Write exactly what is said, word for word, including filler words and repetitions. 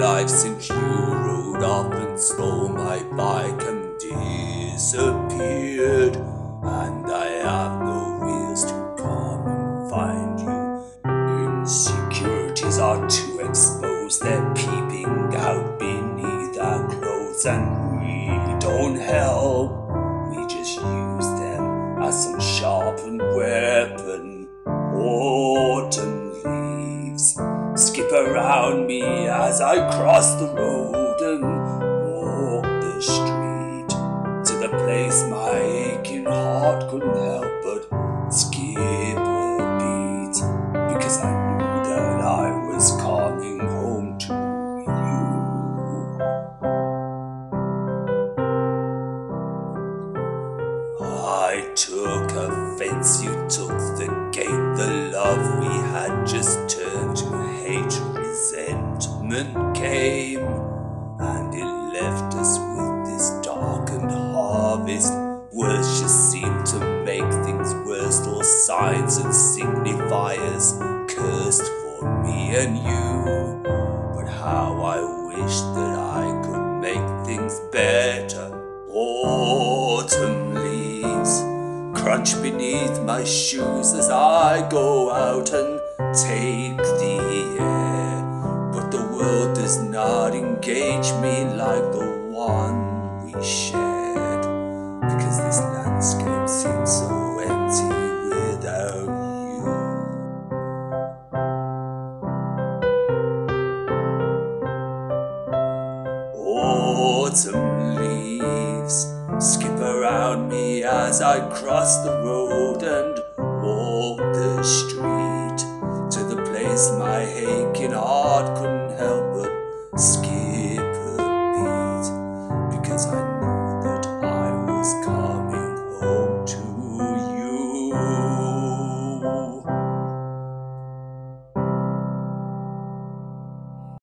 life since you rode off and stole my bike and disappeared. And I have no wheels to come and find you. Insecurities are too exposed, they're peeping out beneath our clothes, and we don't help. We just use them as some sharpened weapon. Autumn leaves skip around me as I cross the road and walk the street to the place my aching heart couldn't help but skip a beat, because I knew that I was coming home to you. I took offense, you took the gate, the love we had just turned to hate. Resentment came, and it left us with this darkened harvest. Words just seemed to make things worse, all signs and signifiers cursed for me and you. But how I wished that I could make things better. Autumn leaves crunch beneath my shoes as I go out and take the air, but the world does not engage me like the one we shared, because this landscape seems so empty without you. Autumn leaves skip around me as I cross the road and walk the street to the place my aching heart couldn't help but skip.